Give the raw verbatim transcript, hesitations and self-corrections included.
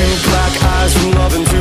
two black eyes from loving you.